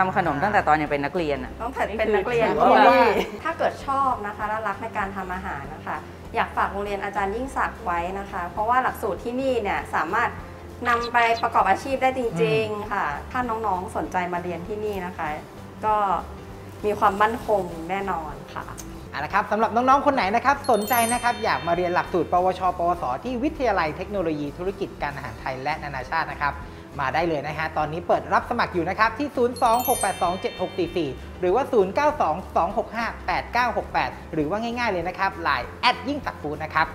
ทำขนมตั้งแต่ตอนยังเป็นนักเรียนต้องแต่เป็นนักเรียนเพราะว่าถ้าเกิดชอบนะคะและรักในการทำอาหารนะคะอยากฝากโรงเรียนอาจารย์ยิ่งศักดิ์ไว้นะคะเพราะว่าหลักสูตรที่นี่เนี่ยสามารถนำไปประกอบอาชีพได้จริงๆค่ะถ้าน้องๆสนใจมาเรียนที่นี่นะคะก็มีความมั่นคงแน่นอนค่ะนะครับสำหรับน้องๆคนไหนนะครับสนใจนะครับอยากมาเรียนหลักสูตรปวชปวสที่วิทยาลัยเทคโนโลยีธุรกิจการอาหารไทยและนานาชาตินะครับมาได้เลยนะฮะตอนนี้เปิดรับสมัครอยู่นะครับที่026827644หรือว่า0922658968หรือว่าง่ายๆเลยนะครับ LINE@ ยิ่งศักดิ์ฟู้ดนะครับ